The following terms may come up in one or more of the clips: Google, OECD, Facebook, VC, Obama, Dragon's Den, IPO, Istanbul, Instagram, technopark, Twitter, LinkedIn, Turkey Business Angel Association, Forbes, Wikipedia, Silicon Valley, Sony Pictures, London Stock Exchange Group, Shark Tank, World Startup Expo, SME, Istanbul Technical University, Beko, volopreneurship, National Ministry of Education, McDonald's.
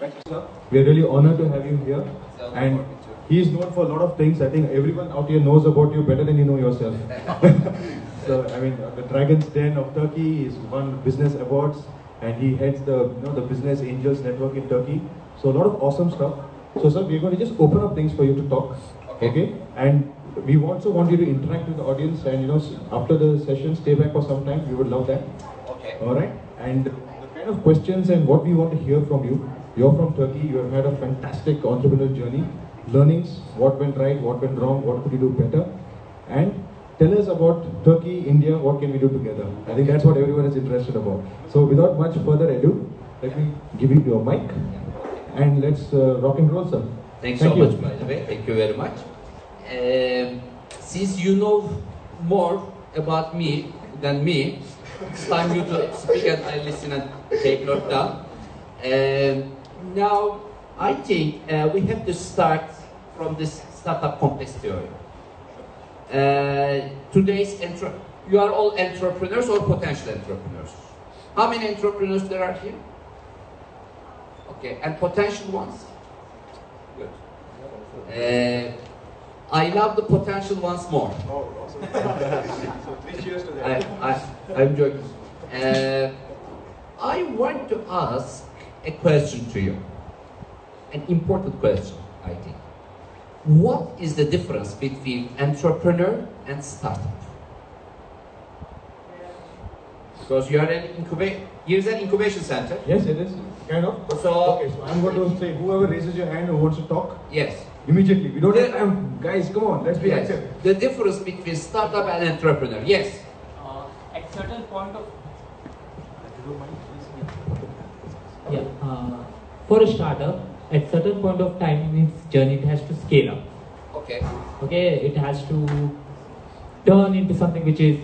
Welcome, sir. We are really honored to have you here. Sir, and he is known for a lot of things. I think everyone out here knows about you better than you know yourself. So, I mean, the Dragon's Den of Turkey is won business awards, and he heads the the Business Angels Network in Turkey. So a lot of awesome stuff. So, sir, we're going to just open up things for you to talk. Okay. And we also want you to interact with the audience, and after the session, stay back for some time. We would love that. Okay. All right. And the kind of questions and what we want to hear from you. You're from Turkey. You have had a fantastic entrepreneurial journey, learnings. What went right? What went wrong? What could you do better? And tell us about Turkey, India. What can we do together? I think that's what everyone is interested about. So, without much further ado, let me give you your mic, and let's rock and roll, sir. Thank you so much, by the way. Thank you very much. Since you know more about me than me, it's time you to speak and I listen and take note down. Now, I think we have to start from this startup complex theory. You are all entrepreneurs or potential entrepreneurs. How many entrepreneurs there are here? Okay, and potential ones? Good. I love the potential once more. Oh, awesome. So 3 cheers to that. I'm joking. I want to ask a question to you. An important question, I think. What is the difference between entrepreneur and startup? Because you are an incubator. Here's an incubation center. Yes, it is. Kind of. So I'm going to say whoever raises your hand or wants to talk. Yes. Immediately, we don't have time. Guys, come on, let's be active. The difference between startup and entrepreneur, yes? At certain point of... Yeah, for a startup, at certain point of time in its journey, it has to scale up. Okay. Okay, it has to turn into something which is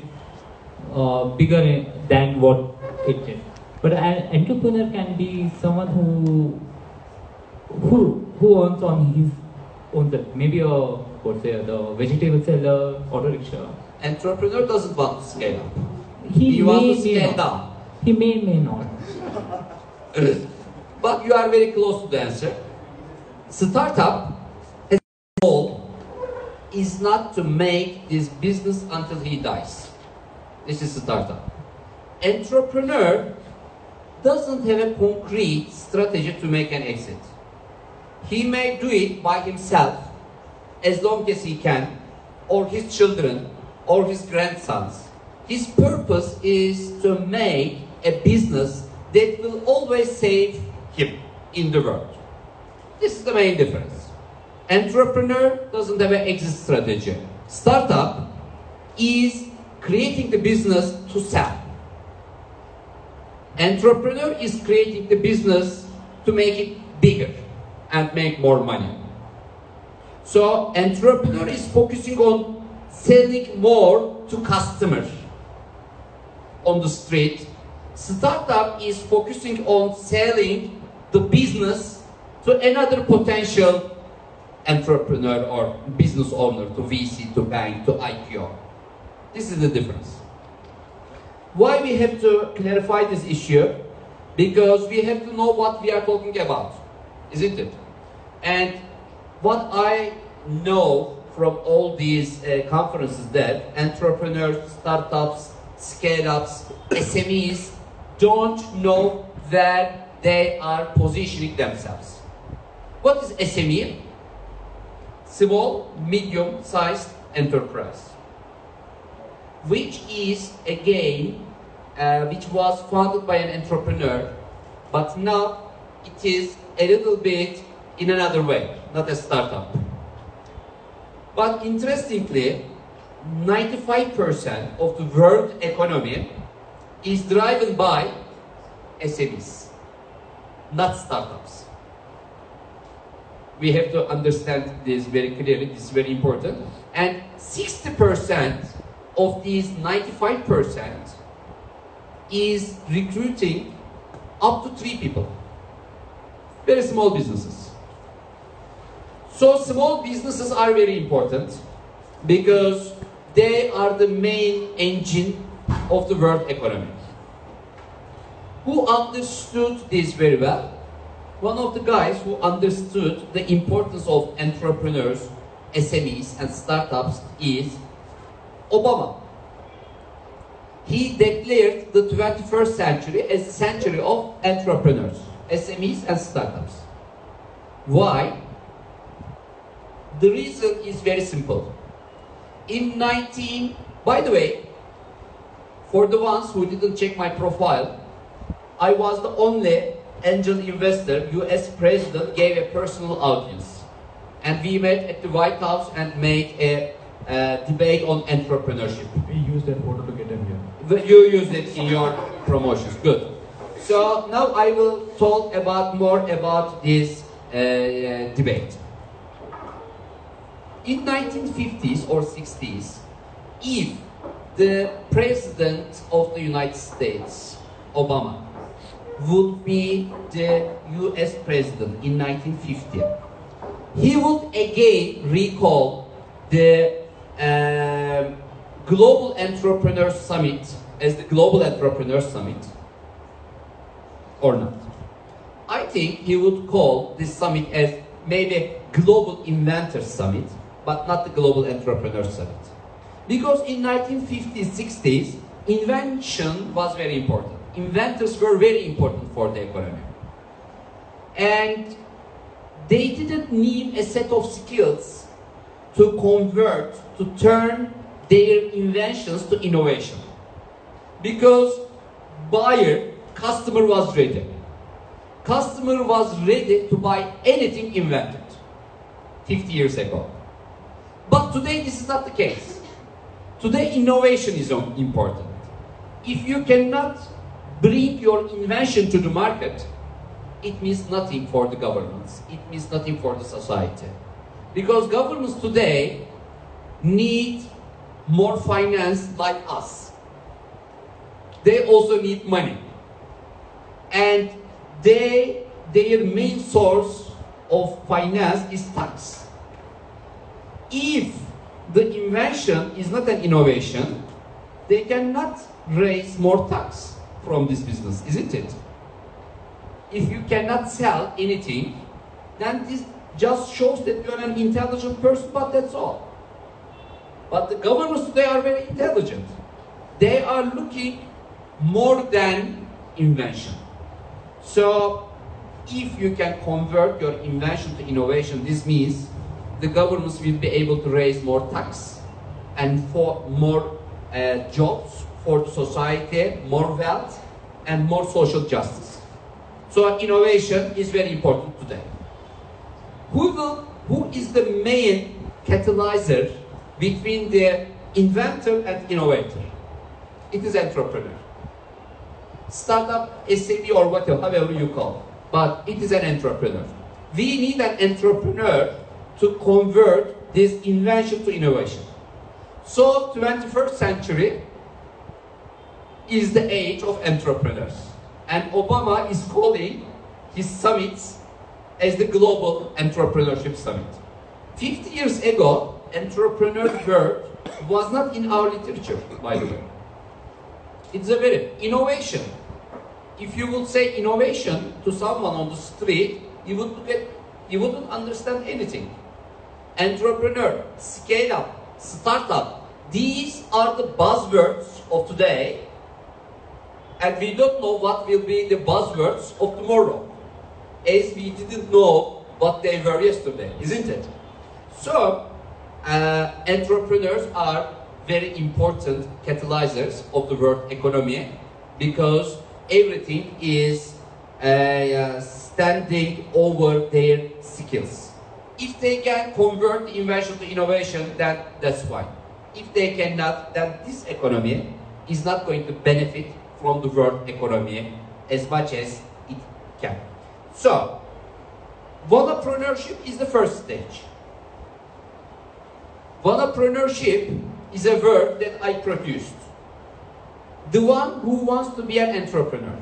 bigger than what it is. But an entrepreneur can be someone who earns on his... Maybe the vegetable seller, auto rickshaw. Entrepreneur doesn't want to scale up. He wants to scale down. He may not. But you are very close to the answer. Startup, as a goal, is not to make this business until he dies. This is startup. Entrepreneur doesn't have a concrete strategy to make an exit. He may do it by himself as long as he can, or his children, or his grandsons. His purpose is to make a business that will always save him in the world. This is the main difference. Entrepreneur doesn't have an exit strategy. Startup is creating the business to sell. Entrepreneur is creating the business to make it bigger and make more money. So entrepreneur is focusing on selling more to customers on the street. Startup is focusing on selling the business to another potential entrepreneur or business owner, to VC, to bank, to IPO. This is the difference. Why we have to clarify this issue? Because we have to know what we are talking about. Isn't it? And what I know from all these conferences that entrepreneurs, startups, scale-ups, SMEs don't know where they are positioning themselves. What is SME? Small, medium-sized enterprise. Which is, again, which was founded by an entrepreneur, but now it is a little bit in another way, not a startup. But interestingly, 95% of the world economy is driven by SMEs, not startups. We have to understand this very clearly, this is very important. And 60% of these 95% is recruiting up to 3 people. Very small businesses. So small businesses are very important because they are the main engine of the world economy. Who understood this very well? one of the guys who understood the importance of entrepreneurs, SMEs and startups is Obama. He declared the 21st century as a century of entrepreneurs, SMEs and startups. Why? The reason is very simple. By the way, for the ones who didn't check my profile, I was the only angel investor US president gave a personal audience. And we met at the White House and made a debate on entrepreneurship. We used that photo to get them here. You used it in your promotions, good. So now I will talk about more about this debate. In 1950s or 60s, if the President of the United States, Obama, would be the US President in 1950, he would again recall the Global Entrepreneur Summit as the Global Entrepreneur Summit, or not? I think he would call this summit as maybe Global Inventor Summit, but not the Global Entrepreneur Summit. Because in 1950s, 60s, invention was very important. Inventors were very important for the economy. And they didn't need a set of skills to convert, to turn their inventions to innovation. Because buyer, customer was ready. Customer was ready to buy anything invented 50 years ago. But today this is not the case. Today innovation is important. If you cannot bring your invention to the market, it means nothing for the governments. It means nothing for the society. Because governments today need more finance like us. They also need money. And their main source of finance is tax. If the invention is not an innovation, they cannot raise more tax from this business, isn't it? If you cannot sell anything, then this just shows that you are an intelligent person, but that's all. But the governments today are very intelligent. They are looking more than invention. So, if you can convert your invention to innovation, this means the governments will be able to raise more tax and for more jobs for the society, more wealth and more social justice. So, innovation is very important today. Who is the main catalyzer between the inventor and innovator? It is entrepreneur. Startup, SME or whatever, however you call it. But it is an entrepreneur. We need an entrepreneur to convert this invention to innovation. So 21st century is the age of entrepreneurs. And Obama is calling his summits as the Global Entrepreneurship Summit. 50 years ago, entrepreneur word was not in our literature, by the way. It's a very innovation. If you would say innovation to someone on the street, you wouldn't understand anything. Entrepreneur, scale up, startup, these are the buzzwords of today, and we don't know what will be the buzzwords of tomorrow, as we didn't know what they were yesterday, isn't it? So, entrepreneurs are very important catalyzers of the world economy because everything is standing over their skills. If they can convert the invention to innovation, then that's fine. If they cannot, then this economy is not going to benefit from the world economy as much as it can. So, volopreneurship is the first stage. Volopreneurship is a word that I produced. The one who wants to be an entrepreneur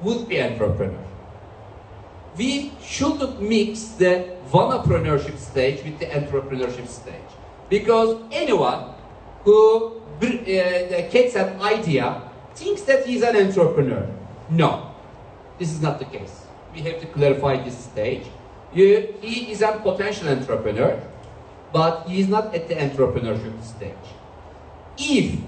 would be an entrepreneur. We shouldn't mix the volopreneurship stage with the entrepreneurship stage. Because anyone who gets an idea thinks that he's an entrepreneur. No, this is not the case. we have to clarify this stage. He is a potential entrepreneur, but he is not at the entrepreneurship stage. If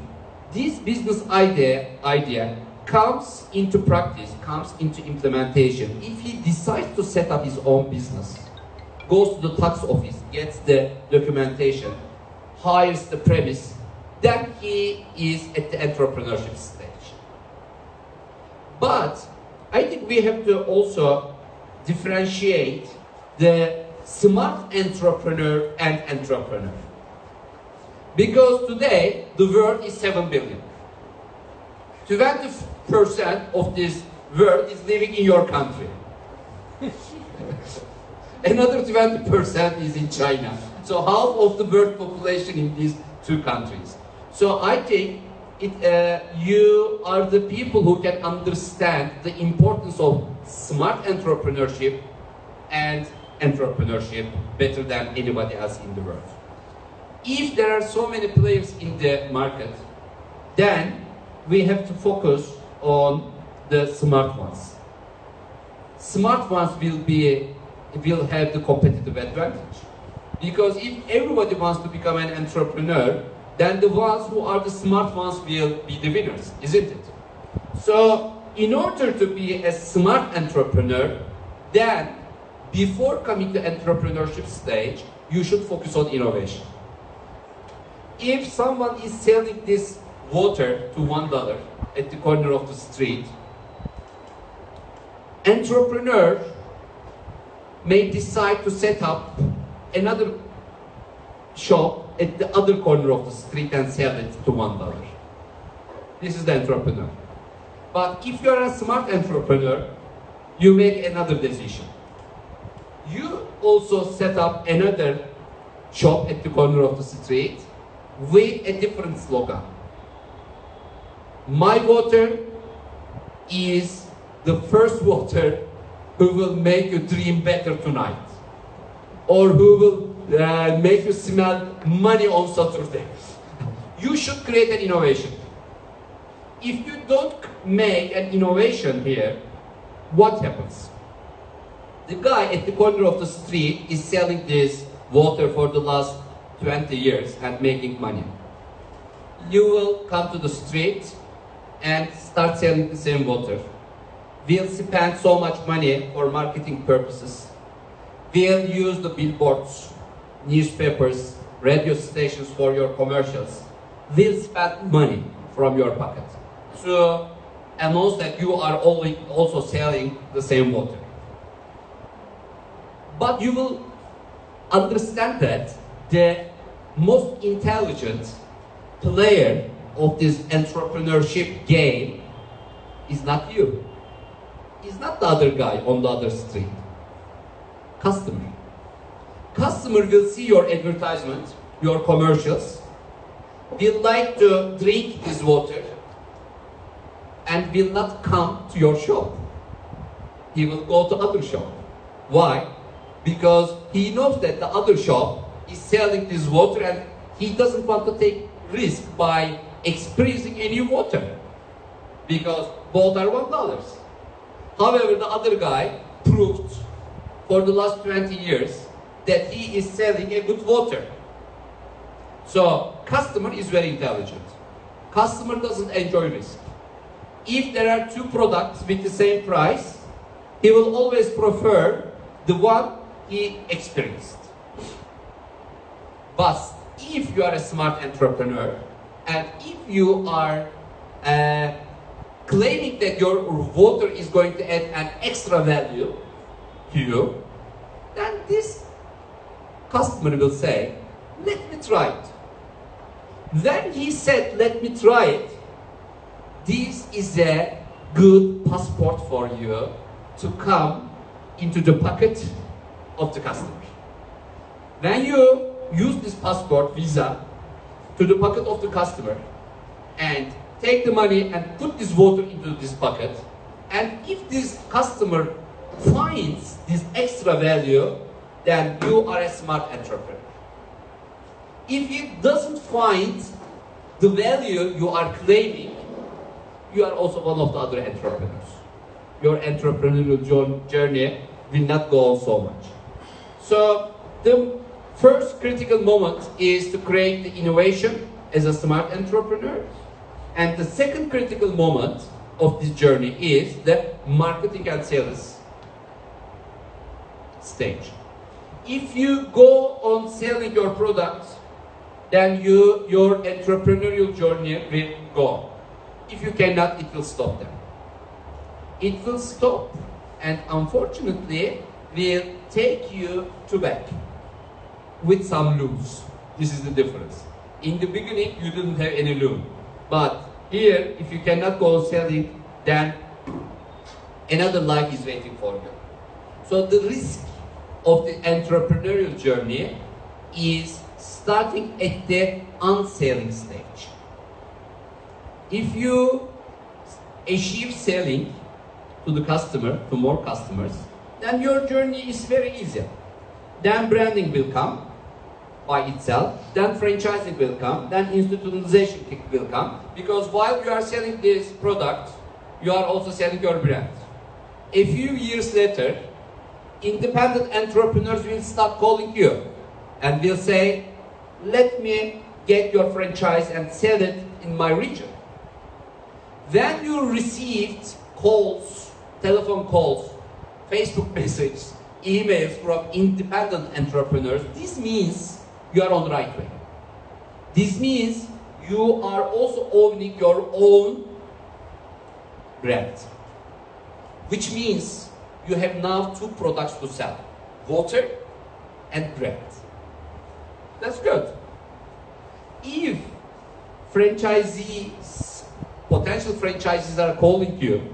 this business idea comes into practice, comes into implementation, if he decides to set up his own business, goes to the tax office, gets the documentation, hires the premise, then he is at the entrepreneurship stage. But I think we have to also differentiate the smart entrepreneur and entrepreneur. Because today, the world is 7 billion. 20% of this world is living in your country. Another 20% is in China. So half of the world population in these two countries. So I think you are the people who can understand the importance of smart entrepreneurship and entrepreneurship better than anybody else in the world. If there are so many players in the market, then we have to focus on the smart ones. Smart ones will have the competitive advantage. Because if everybody wants to become an entrepreneur, then the ones who are the smart ones will be the winners, isn't it? So in order to be a smart entrepreneur, then before coming to entrepreneurship stage, you should focus on innovation. If someone is selling this water to $1 at the corner of the street, entrepreneur may decide to set up another shop at the other corner of the street and sell it to $1. This is the entrepreneur. But if you are a smart entrepreneur, you make another decision. You also set up another shop at the corner of the street with a different slogan. My water is the first water who will make you dream better tonight, or who will make you smell money on Saturday. You should create an innovation. If you don't make an innovation here, what happens? The guy at the corner of the street is selling this water for the last 20 years and making money. You will come to the street and start selling the same water. We'll spend so much money for marketing purposes. We'll use the billboards, newspapers, radio stations for your commercials. We'll spend money from your pocket to announce that you are also selling the same water. But you will understand that the most intelligent player of this entrepreneurship game is not you. It's not the other guy on the other street. Customer. Customer will see your advertisement, your commercials, will like to drink this water and will not come to your shop. He will go to other shop. Why? Because he knows that the other shop is selling this water and he doesn't want to take risk by experiencing a new water, because both are $1. However, the other guy proved for the last 20 years that he is selling a good water. So customer is very intelligent. Customer doesn't enjoy risk. If there are two products with the same price, he will always prefer the one he experienced. But if you are a smart entrepreneur, and if you are claiming that your water is going to add an extra value to you, then this customer will say, let me try it. When he said, let me try it, this is a good passport for you to come into the pocket of the customer. When you use this passport visa to the pocket of the customer and take the money and put this water into this pocket, and if this customer finds this extra value, then you are a smart entrepreneur. If he doesn't find the value you are claiming, you are also one of the other entrepreneurs. your entrepreneurial journey will not go on so much. So the first critical moment is to create the innovation as a smart entrepreneur. And the second critical moment of this journey is the marketing and sales stage. If you go on selling your product, then your entrepreneurial journey will go. If you cannot, it will stop them. It will stop, and unfortunately, will take you to back with some loose. This is the difference. In the beginning, you didn't have any loom, but here, if you cannot go on selling, then another life is waiting for you. So the risk of the entrepreneurial journey is starting at the unselling stage. If you achieve selling to the customer, to more customers, then your journey is very easy. Then branding will come by itself, then franchising will come, then institutionalization will come, because while you are selling this product, you are also selling your brand. A few years later, independent entrepreneurs will start calling you and will say, let me get your franchise and sell it in my region. Then you received calls, telephone calls, Facebook messages, emails from independent entrepreneurs. This means you are on the right way. This means you are also owning your own brand, which means you have now two products to sell, water and bread. That's good. If franchisees, potential franchisees are calling you,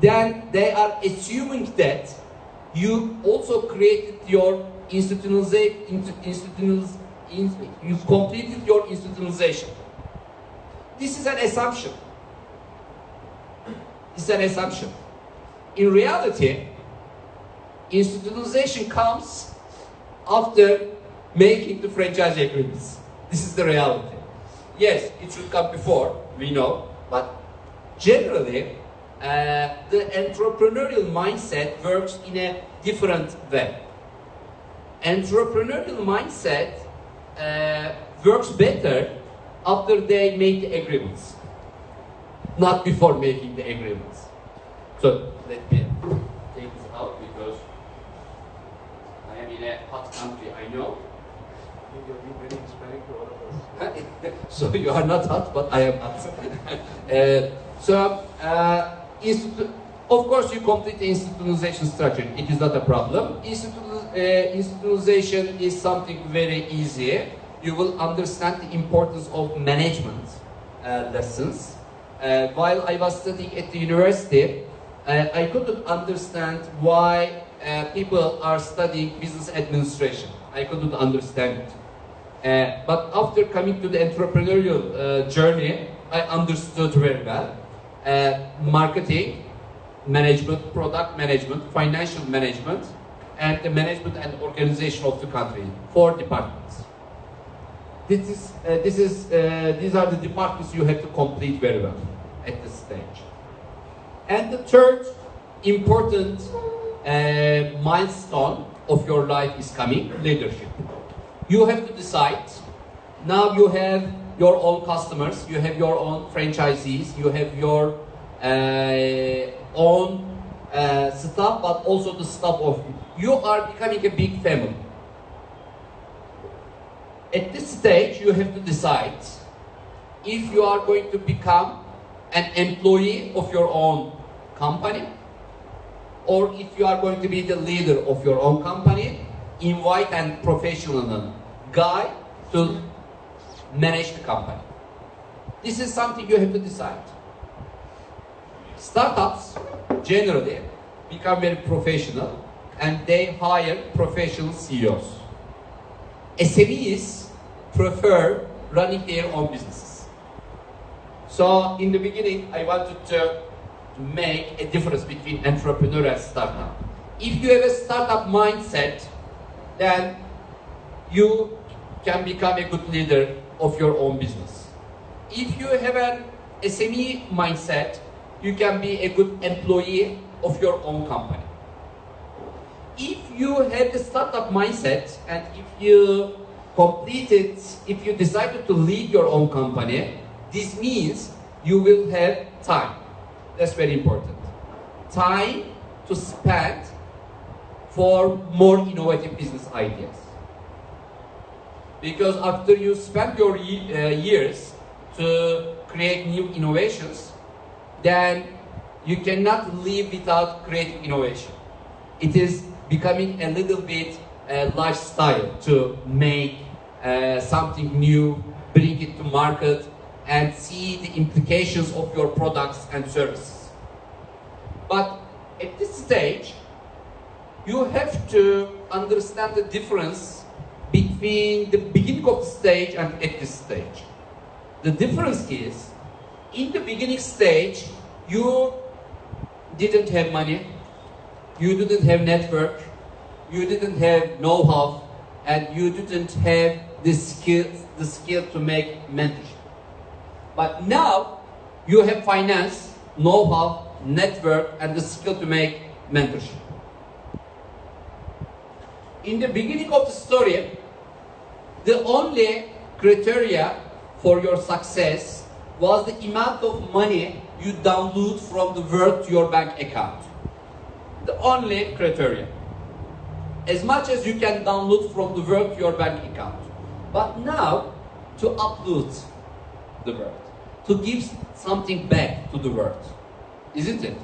then they are assuming that you also created your you've completed your institutionalization. This is an assumption. It's an assumption. In reality, institutionalization comes after making the franchise agreements. This is the reality. Yes, it should come before, we know, but generally, the entrepreneurial mindset works in a different way. Entrepreneurial mindset works better after they make the agreements, not before making the agreements. So let me take this out because I am in a hot country, I know. So you are not hot, but I am hot. Of course you complete the institutionalization structure. It is not a problem. Institutionalization is something very easy. You will understand the importance of management lessons. While I was studying at the university, I couldn't understand why people are studying business administration. I couldn't understand it. But after coming to the entrepreneurial journey, I understood very well. Marketing, management, product management, financial management, and the management and organization of the country. 4 departments. These are the departments you have to complete very well at this stage. And the third important milestone of your life is coming, leadership. You have to decide. Now you have your own customers, you have your own franchisees, you have your own staff, but also the staff of you. You are becoming a big family. At this stage, you have to decide if you are going to become an employee of your own company, or if you are going to be the leader of your own company, invite and professional guy to manage the company. This is something you have to decide. Startups generally become very professional and they hire professional CEOs. SMEs prefer running their own businesses. So in the beginning, I wanted to make a difference between entrepreneur and startup. If you have a startup mindset, then you can become a good leader of your own business. If you have an SME mindset, you can be a good employee of your own company. If you had the startup mindset and if you decided to lead your own company, this means you will have time. That's very important. Time to spend for more innovative business ideas. Because after you spend your years to create new innovations, then you cannot live without creating innovation. It is becoming a little bit a lifestyle to make something new, bring it to market, and see the implications of your products and services. But at this stage, you have to understand the difference between the beginning of the stage and at this stage. The difference is, in the beginning stage, you didn't have money, you didn't have network, you didn't have know-how, and you didn't have the skill to make mentorship. But now you have finance, know-how, network, and the skill to make mentorship. In the beginning of the story, the only criteria for your success was the amount of money you download from the world to your bank account. The only criteria. As much as you can download from the world to your bank account. But now, to upload the world, to give something back to the world, isn't it?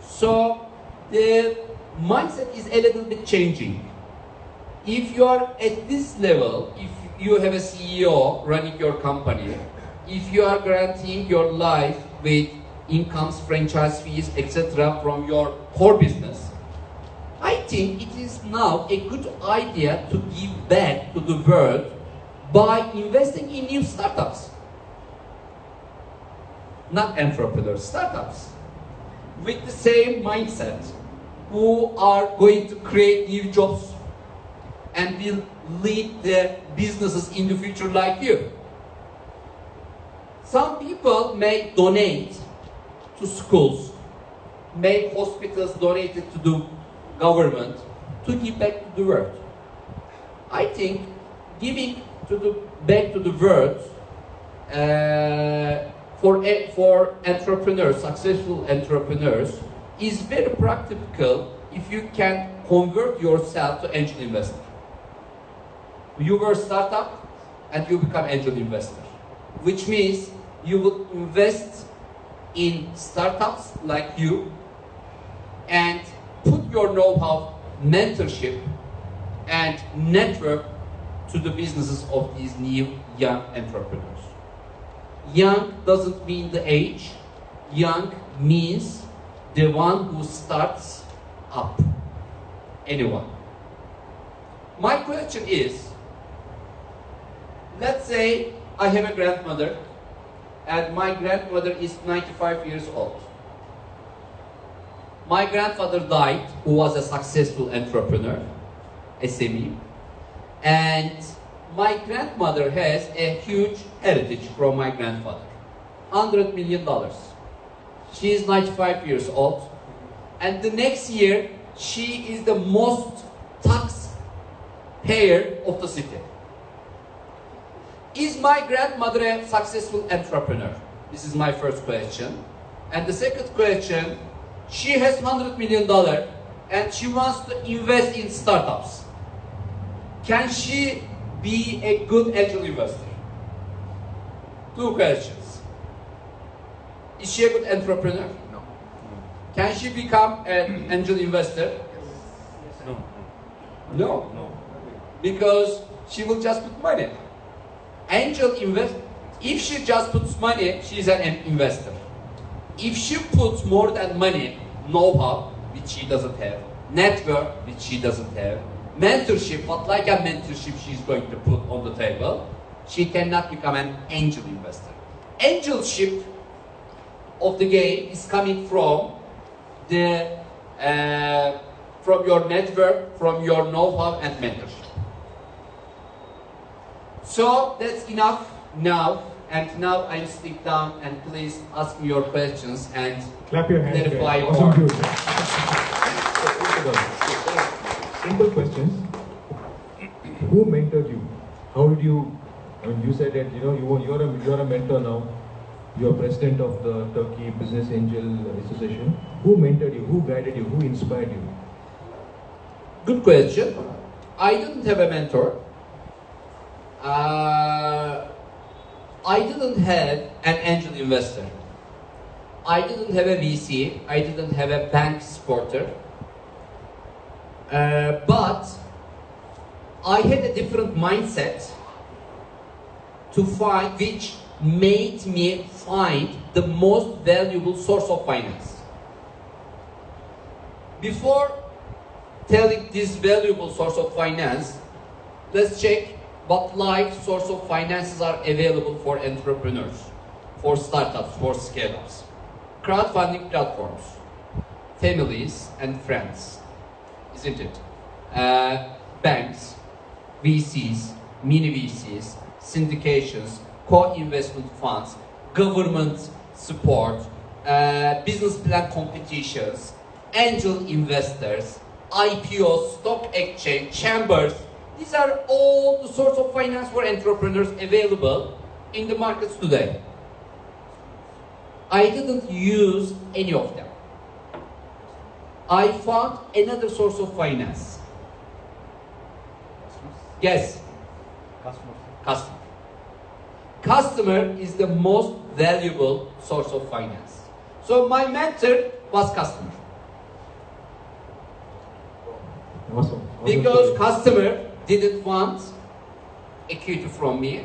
So the mindset is a little bit changing. If you are at this level, if you have a CEO running your company, if you are guaranteeing your life with incomes, franchise fees, etc. from your core business, I think it is now a good idea to give back to the world by investing in new startups. Not entrepreneurs, startups. With the same mindset, who are going to create new jobs and will lead their businesses in the future like you. Some people may donate to schools, make hospitals donated to the government to give back to the world. I think giving back to the world for entrepreneurs, successful entrepreneurs, is very practical if you can convert yourself to angel investor. You were a startup and you become angel investor, which means you will invest in startups like you and put your know-how, mentorship and network to the businesses of these new young entrepreneurs. Young doesn't mean the age. Young means the one who starts up. Anyone. My question is, let's say I have a grandmother and my grandmother is 95 years old. My grandfather died, who was a successful entrepreneur, SME, and my grandmother has a huge heritage from my grandfather, $100 million. She is 95 years old, and the next year she is the most tax payer of the city. Is my grandmother a successful entrepreneur? This is my first question. And the second question, she has $100 million and she wants to invest in startups. Can she be a good angel investor? Two questions. Is she a good entrepreneur? No. Can she become an angel investor? Yes. No. No. No. Because she will just put money. Angel invest. If she just puts money, she is an investor. If she puts more than money, know-how, which she doesn't have, network, which she doesn't have, mentorship, what like a mentorship she's going to put on the table, she cannot become an angel investor. Angelship of the game is coming from the from your network, from your know-how and mentorship. So that's enough now And now I'll stick down and please ask me your questions and clap your hands. Clarify more. Awesome. Simple questions. Who mentored you? How did you? I mean, you said that you're a mentor now. You're president of the Turkey Business Angel Association. Who mentored you? Who guided you? Who inspired you? Good question. I didn't have a mentor. I didn't have an angel investor. I didn't have a VC. I didn't have a bank supporter. But I had a different mindset to find, which made me find the most valuable source of finance. Before telling this valuable source of finance, let's check what live source of finances are available for entrepreneurs, for startups, for scale-ups. Crowdfunding platforms, families and friends, isn't it? Banks, VCs, mini-VCs, syndications, co-investment funds, government support, business plan competitions, angel investors, IPOs, stock exchange, chambers. These are all the sorts of finance for entrepreneurs available in the markets today. I didn't use any of them. I found another source of finance. Yes. Customer. Customer is the most valuable source of finance. So my mentor was customer. Awesome. Because customer didn't want equity from me,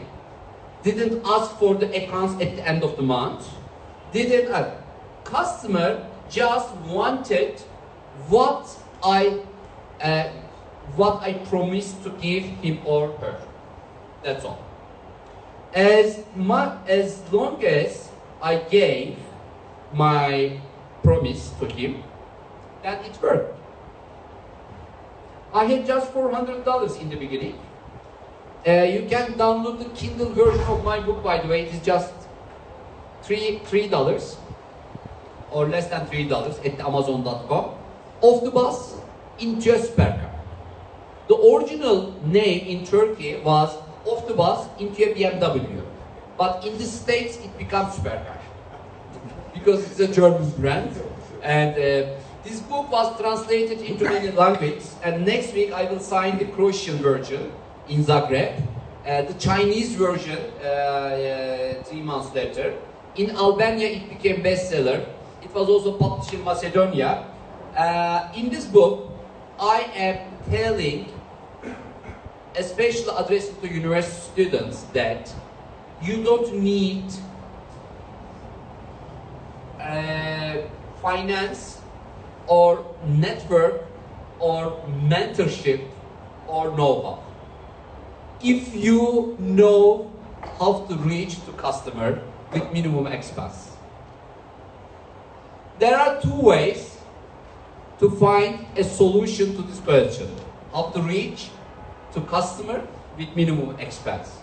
didn't ask for the accounts at the end of the month, didn't ask. Customer just wanted what I promised to give him or her. That's all. As long as I gave my promise to him, then it worked. I had just $400 in the beginning. You can download the Kindle version of my book, by the way. It is just $3 or less than $3 at Amazon.com. Off the bus into a supercar. The original name in Turkey was Off the Bus into a BMW. But in the States, it becomes supercar. Because it's a German brand. And this book was translated into many languages, and next week I will sign the Croatian version in Zagreb, the Chinese version 3 months later. In Albania it became bestseller. It was also published in Macedonia. In this book I am telling, especially addressed to university students, that you don't need finance or network or mentorship or know-how. If you know how to reach the customer with minimum expense. There are two ways to find a solution to this question. How to reach to customer with minimum expense.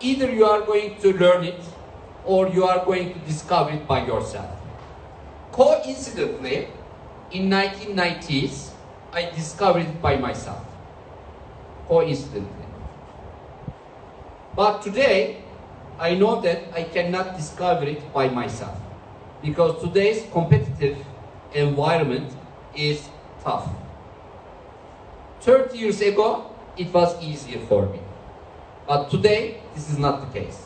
Either you are going to learn it or you are going to discover it by yourself. Coincidentally, in 1990s, I discovered it by myself, coincidentally. But today, I know that I cannot discover it by myself, because today's competitive environment is tough. 30 years ago, it was easier for me. But today, this is not the case.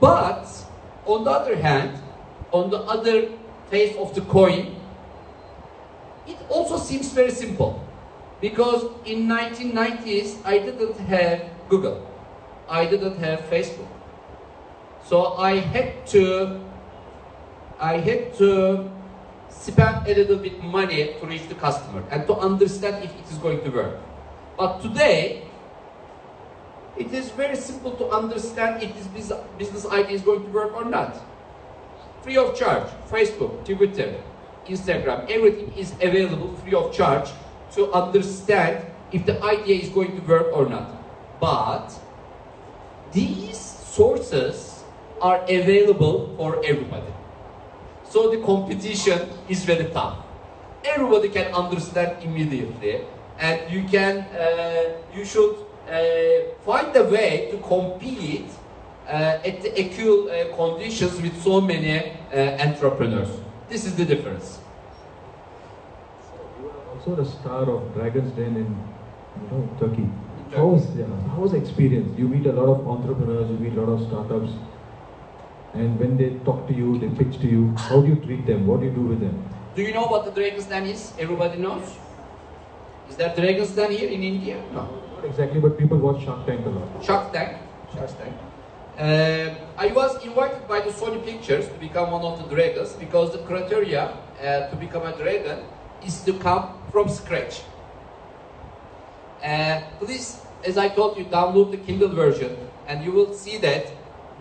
But, on the other hand, on the other face of the coin, it also seems very simple, because in 1990s, I didn't have Google. I didn't have Facebook. So I had to spend a little bit money to reach the customer and to understand if it is going to work. But today, it is very simple to understand if this business idea is going to work or not. Free of charge, Facebook, Twitter, Instagram, everything is available free of charge to understand if the idea is going to work or not. But these sources are available for everybody. So the competition is very tough. Everybody can understand immediately, and you can, you should find a way to compete at the equal conditions with so many entrepreneurs. This is the difference. So you are also the star of Dragon's Den in, you know, Turkey. How was the experience? You meet a lot of entrepreneurs, you meet a lot of startups, and when they talk to you, they pitch to you, how do you treat them? What do you do with them? Do you know what the Dragon's Den is? Everybody knows? Is there Dragon's Den here in India? No. Not exactly, but people watch Shark Tank a lot. Shark Tank? Shark Tank. I was invited by the Sony Pictures to become one of the dragons because the criteria to become a dragon is to come from scratch. Please, as I told you, download the Kindle version and you will see that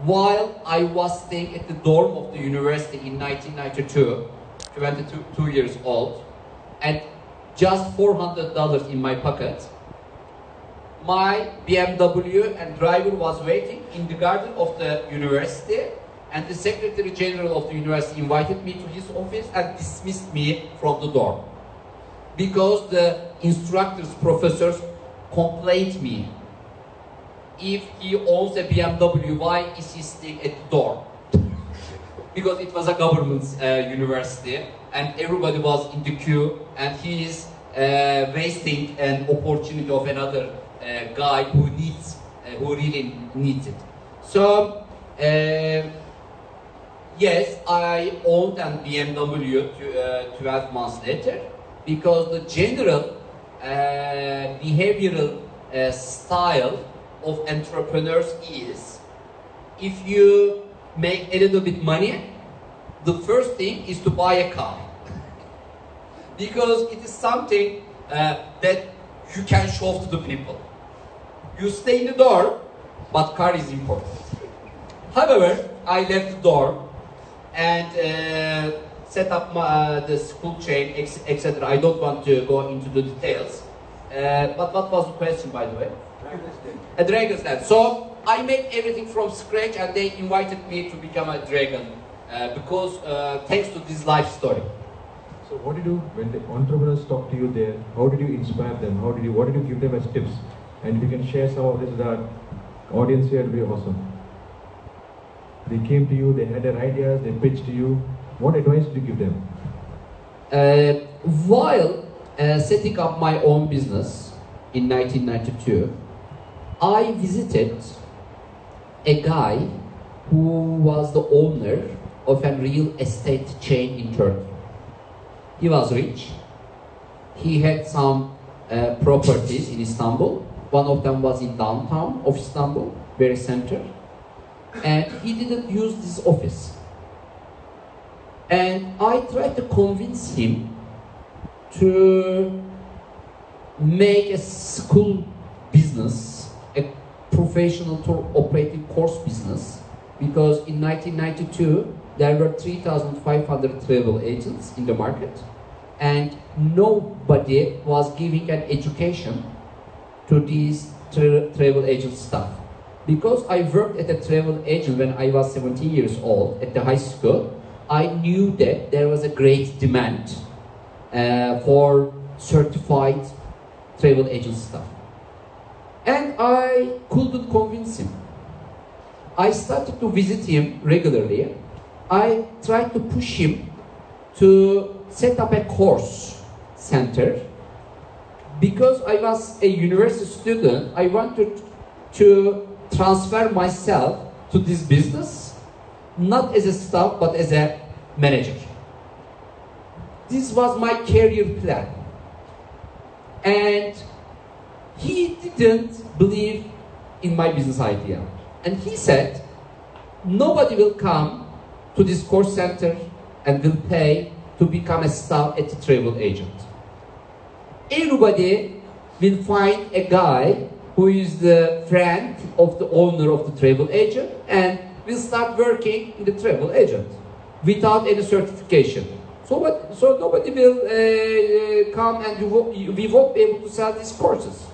while I was staying at the dorm of the university in 1992, 22 years old, and just $400 in my pocket, my BMW and driver was waiting in the garden of the university, and the Secretary General of the university invited me to his office and dismissed me from the dorm. Because the instructors, professors complained me. If he owns a BMW, why is he staying at the dorm? Because it was a government university and everybody was in the queue, and he is wasting an opportunity of another guy who needs, who really needs it. So, yes, I owned a BMW 12 months later, because the general behavioral style of entrepreneurs is, if you make a little bit money, the first thing is to buy a car. Because it is something that you can show to the people. You stay in the dorm, but car is important. However, I left the dorm and set up the school chain, etc. I don't want to go into the details. But what was the question, by the way? A Dragon's Den. So I made everything from scratch, and they invited me to become a dragon because thanks to this life story. So what did you do when the entrepreneurs talk to you there? How did you inspire them? How did you? What did you give them as tips? And if you can share some of this with our audience here, it would be awesome. They came to you. They had their ideas. They pitched to you. What advice do you give them? While setting up my own business in 1992, I visited a guy who was the owner of a real estate chain in Turkey. He was rich. He had some properties in Istanbul. One of them was in downtown of Istanbul, very center. And he didn't use this office. And I tried to convince him to make a school business, a professional operating course business, because in 1992, there were 3,500 travel agents in the market, and nobody was giving an education to these travel agent staff. Because I worked at a travel agent when I was 17 years old at the high school, I knew that there was a great demand for certified travel agent staff. And I couldn't convince him. I started to visit him regularly. I tried to push him to set up a course center. Because I was a university student, I wanted to transfer myself to this business, not as a staff, but as a manager. This was my career plan. And he didn't believe in my business idea. And he said, nobody will come to this course center and will pay to become a staff at the travel agent. Everybody will find a guy who is the friend of the owner of the travel agent and will start working in the travel agent without any certification. So nobody will come, and we won't be able to sell these courses.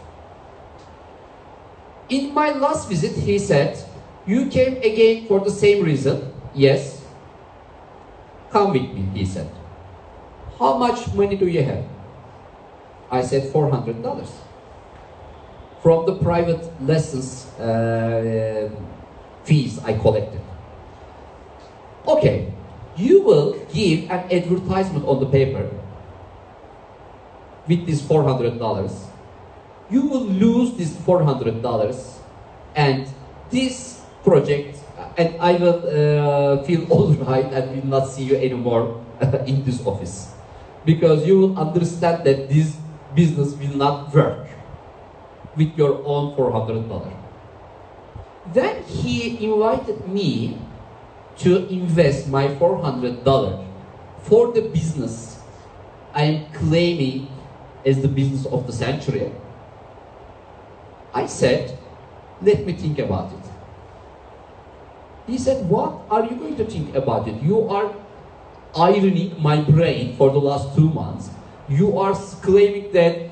In my last visit, he said, You came again for the same reason? Yes. Come with me, he said. How much money do you have? I said $400. From the private lessons fees I collected. Okay, you will give an advertisement on the paper with this $400. You will lose this $400 and this project, and I will feel all right and will not see you anymore in this office. Because you will understand that this business will not work with your own $400. Then he invited me to invest my $400 for the business I am claiming as the business of the century. I said, let me think about it. He said, what are you going to think about it? You are ironing my brain for the last 2 months. You are claiming that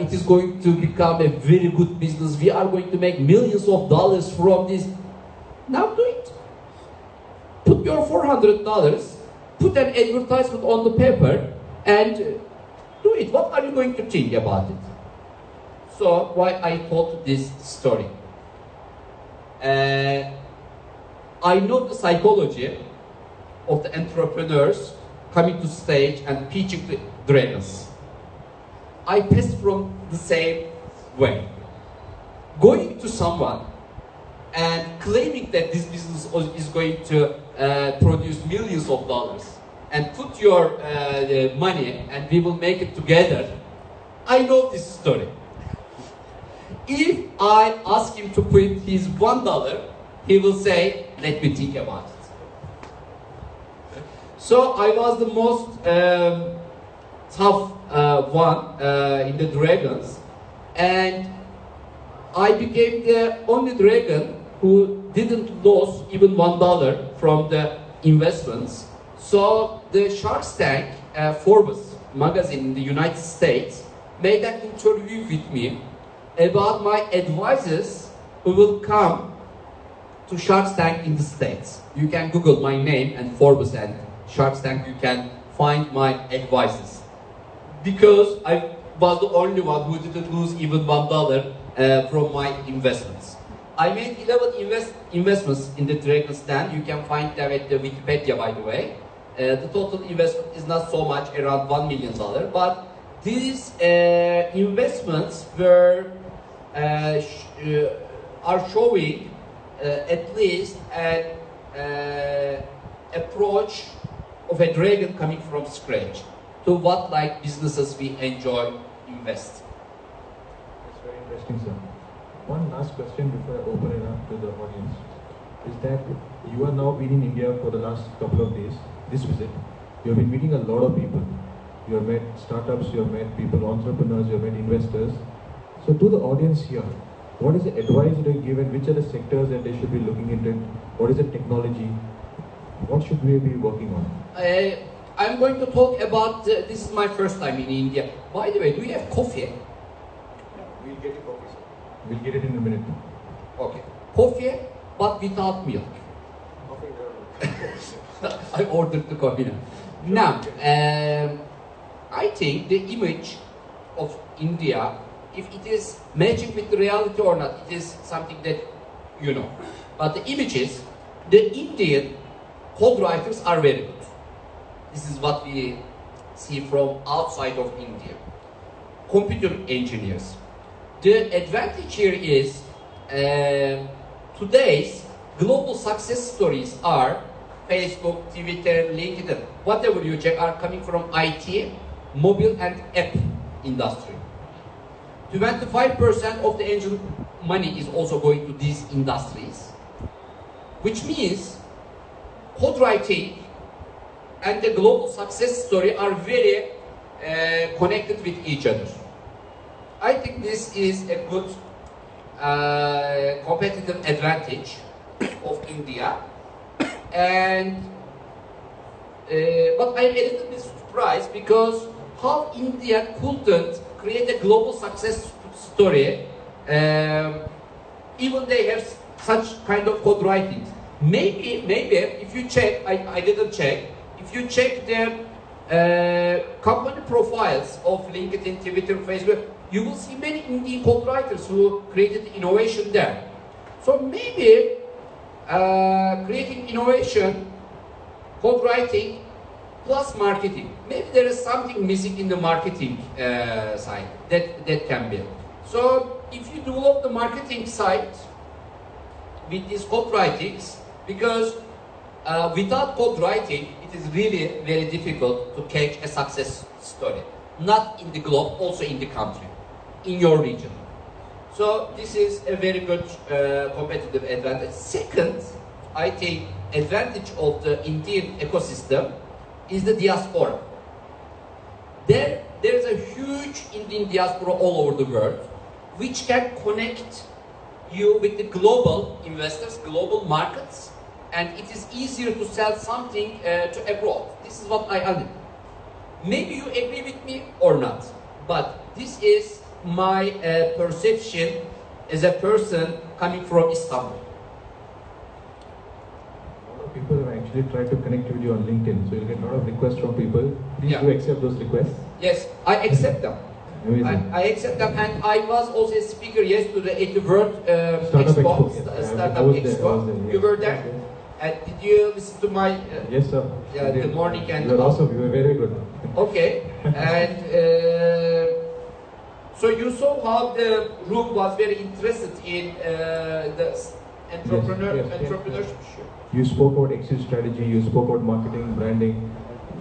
it is going to become a very good business. We are going to make millions of dollars from this. Now do it. Put your $400, put an advertisement on the paper and do it. What are you going to think about it? So why I told this story. I know the psychology of the entrepreneurs coming to stage and pitching to Dragons. I passed from the same way. Going to someone and claiming that this business is going to produce millions of dollars and put your money and we will make it together. I know this story. If I ask him to put his $1, he will say, let me think about it. So I was the most tough one in the Dragons, and I became the only Dragon who didn't lose even $1 from the investments. So the Shark Tank, Forbes magazine in the United States, made an interview with me about my advisors who will come to Shark Tank in the States. You can Google my name and Forbes and Shark Tank, you can find my advisors. Because I was the only one who didn't lose even $1 from my investments. I made 11 investments in the Dragon's Den. You can find them at the Wikipedia, by the way. The total investment is not so much, around $1 million, but these investments were are showing at least an approach of a dragon coming from scratch to what like businesses we enjoy invest. That's very interesting, sir. One last question before I open it up to the audience is that you are now been in India for the last couple of days, this visit. You have been meeting a lot of people. You have met startups, you have met people, entrepreneurs, you have met investors. So to the audience here, what is the advice that you give and which are the sectors that they should be looking into? What is the technology? What should we be working on? I'm going to talk about, this is my first time in India. By the way, do you have coffee? Yeah, we'll get you coffee, sir. We'll get it in a minute. Okay. Coffee, but without milk. I ordered the coffee now. I think the image of India, if it is matching with the reality or not, it is something that you know. But the image is, the Indian code writers are very good. This is what we see from outside of India. Computer engineers. The advantage here is, today's global success stories are Facebook, Twitter, LinkedIn, whatever you check are coming from IT, mobile and app industry. 25% of the angel money is also going to these industries, which means code writing and the global success story are very connected with each other. I think this is a good competitive advantage of India. And but I'm a little bit surprised because how India couldn't create a global success story. Even they have such kind of code writings. Maybe if you check, I didn't check, if you check the company profiles of LinkedIn, Twitter, Facebook, you will see many Indian code writers who created innovation there. So maybe creating innovation, code writing, plus marketing. Maybe there is something missing in the marketing side that can be. So if you develop the marketing side with these code writings, because without code writing, it is really very difficult to catch a success story. Not in the globe, also in the country, in your region. So this is a very good competitive advantage. Second, I think, advantage of the Indian ecosystem is the diaspora. There is a huge Indian diaspora all over the world, which can connect you with the global investors, global markets, and it is easier to sell something to abroad. This is what I understand. Maybe you agree with me or not, but this is my perception as a person coming from Istanbul. A lot of people actually try to connect with you on LinkedIn, so you'll get a lot of requests from people. Please do accept those requests. Yes, I accept them. Amazing. I accept them, and I was also a speaker yesterday at the World Startup Expo. Startup Expo. You were there? Yes. Did you listen to my... yes, sir. Yeah, the morning and... You were awesome. You were very good. Okay. And... so you saw how the room was very interested in the entrepreneurship. You spoke about exit strategy, you spoke about marketing, branding.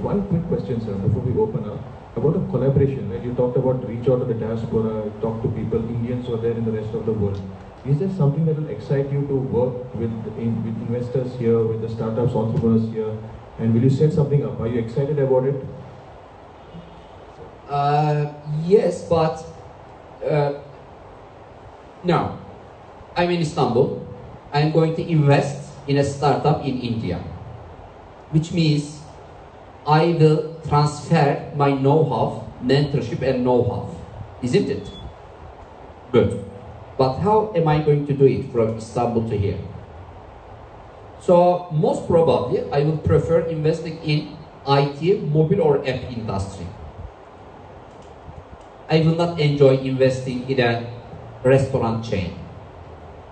One quick question, sir, before we open up. About a collaboration, right? You talked about reach out to the diaspora, talk to people, Indians who are there in the rest of the world. Is there something that will excite you to work with investors here, with the startups, entrepreneurs here? And will you set something up? Are you excited about it? Yes, but... no, I'm in Istanbul. I'm going to invest in a startup in India, which means I will transfer my know-how, mentorship and know-how, isn't it? Good. But how am I going to do it from Istanbul to here? So most probably I will prefer investing in IT, mobile or app industry. I will not enjoy investing in a restaurant chain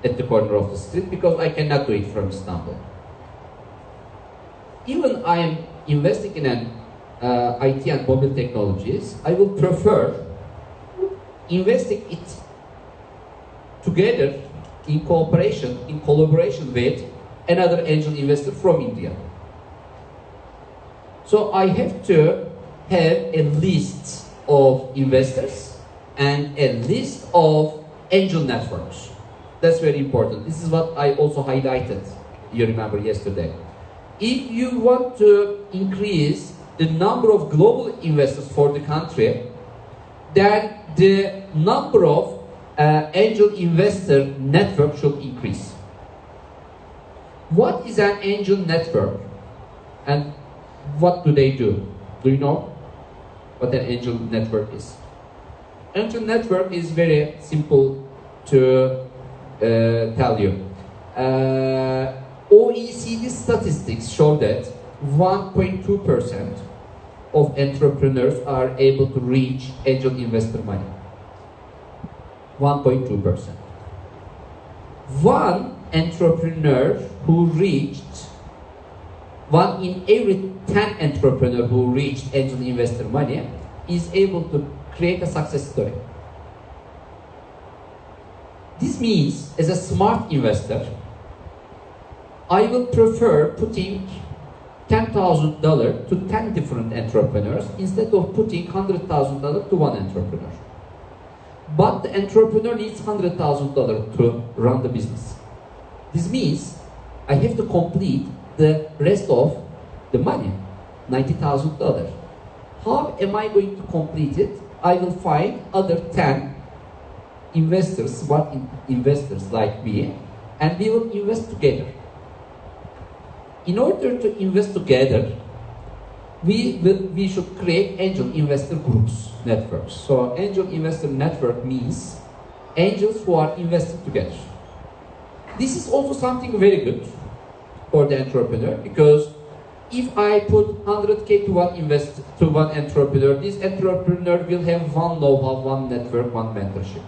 at the corner of the street because I cannot do it from Istanbul. Even I am investing in an IT and mobile technologies, I will prefer investing it together in cooperation, in collaboration with another angel investor from India. So I have to have a list of investors and a list of angel networks. That's very important. This is what I also highlighted, you remember yesterday. If you want to increase the number of global investors for the country, then the number of angel investor network should increase. What is an angel network and what do they do? Do you know what an angel network is? Angel network is very simple to tell you. OECD statistics show that 1.2% of entrepreneurs are able to reach angel investor money. 1.2%. One entrepreneur who reached, one in every 10 entrepreneur who reached angel investor money is able to create a success story. This means, as a smart investor, I will prefer putting $10,000 to 10 different entrepreneurs instead of putting $100,000 to one entrepreneur. But the entrepreneur needs $100,000 to run the business. This means I have to complete the rest of the money, $90,000. How am I going to complete it? I will find other 10 investors, smart investors like me, and we will invest together. In order to invest together, we should create angel investor groups, networks. So angel investor network means angels who are invested together. this is also something very good for the entrepreneur, because if I put 100K to one entrepreneur, this entrepreneur will have one know-how, one network, one mentorship.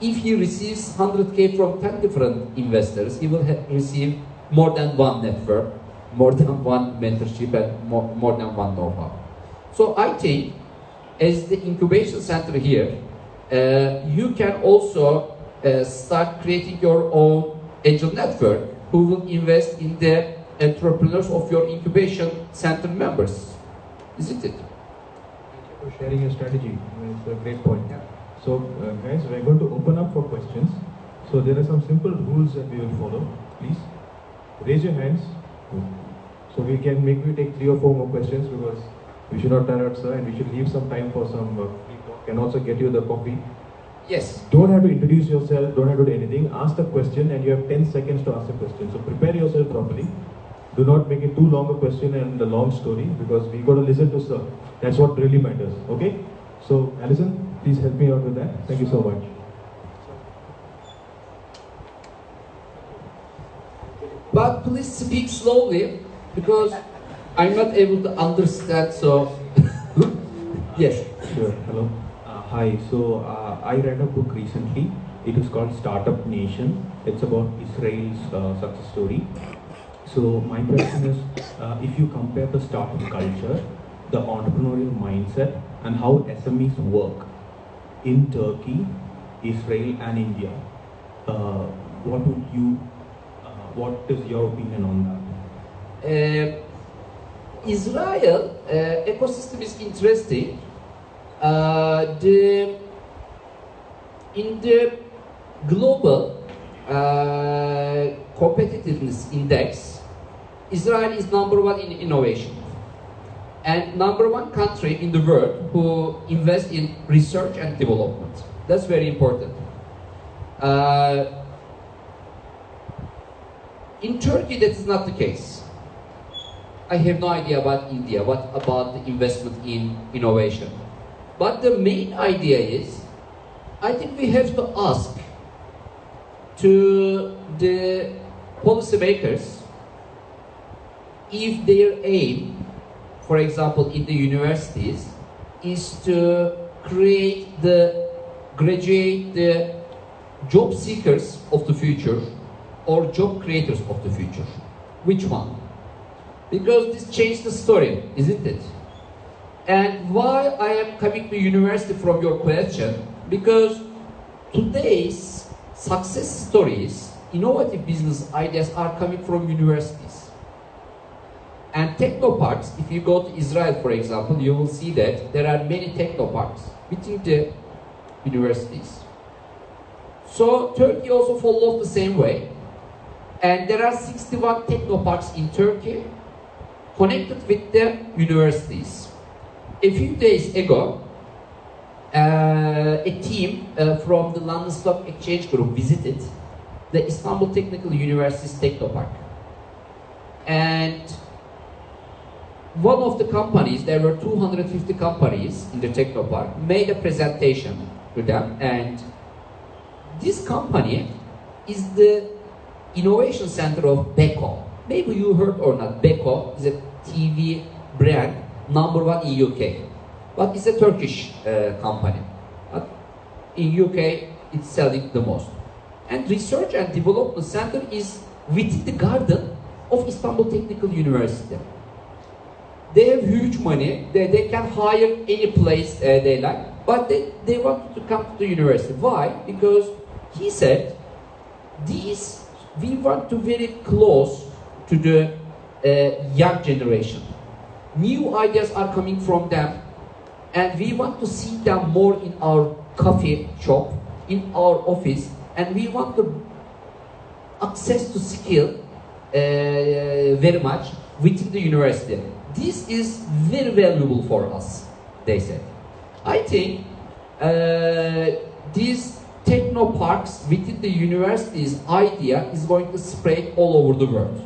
If he receives 100K from 10 different investors, he will receive more than one network, more than one mentorship, and more than one know-how. So I think, as the incubation center here, you can also start creating your own angel network who will invest in the entrepreneurs of your incubation center members, isn't it? Thank you for sharing your strategy. It's a great point. Yeah. So guys, we're going to open up for questions. So there are some simple rules that we will follow. Please raise your hands. So we can take 3 or 4 more questions, because we should not turn out, sir, and we should leave some time for some free talk, and also get you the coffee. Yes. Don't have to introduce yourself, don't have to do anything. Ask the question, and you have 10 seconds to ask the question. So prepare yourself properly. Do not make it too long a question and a long story, because we got to listen to sir. That's what really matters. Okay? So Alison, please help me out with that. Thank you so much. But please speak slowly, because I'm not able to understand, so yes. Sure, hello. Hi, so I read a book recently. It is called Startup Nation. It's about Israel's success story. So my question is, if you compare the startup culture, the entrepreneurial mindset, and how SMEs work in Turkey, Israel, and India, what is your opinion on that? Israel ecosystem is interesting. In the global competitiveness index, Israel is #1 in innovation, and #1 country in the world who invests in research and development. That's very important. In Turkey, that is not the case. I have no idea about India, what about the investment in innovation. But the main idea is, I think we have to ask to the policymakers if their aim, for example, in the universities, is to graduate the job seekers of the future, or job creators of the future. Which one? Because this changed the story, isn't it? And why I am coming to university from your question, because today's success stories, innovative business ideas are coming from universities. And technoparks, if you go to Israel, for example, you will see that there are many technoparks within the universities. So Turkey also follows the same way. And there are 61 technoparks in Turkey connected with the universities. A few days ago, a team from the London Stock Exchange Group visited the Istanbul Technical University's Technopark. And one of the companies, there were 250 companies in the Technopark, made a presentation to them. And this company is the innovation center of Beko. Maybe you heard or not, Beko is a TV brand, #1 in UK. But it's a Turkish company. But in UK, it's selling the most. And research and development center is within the garden of Istanbul Technical University. They have huge money. They can hire any place they like. But they want to come to the university. Why? Because he said, we want to very close to the young generation. New ideas are coming from them, and we want to see them more in our coffee shop, in our office, and we want the access to skill very much within the university. This is very valuable for us, they said. I think these technoparks within the university's idea is going to spread all over the world.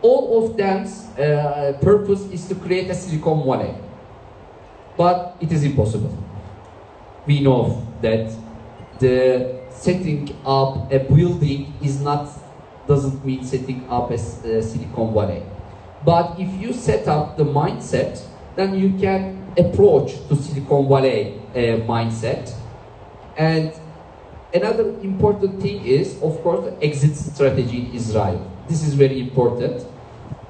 All of them's purpose is to create a Silicon Valley. But it is impossible. We know that the setting up a building is not, doesn't mean setting up a Silicon Valley. But if you set up the mindset, then you can approach to Silicon Valley mindset. And another important thing is, of course, the exit strategy in Israel. This is very important.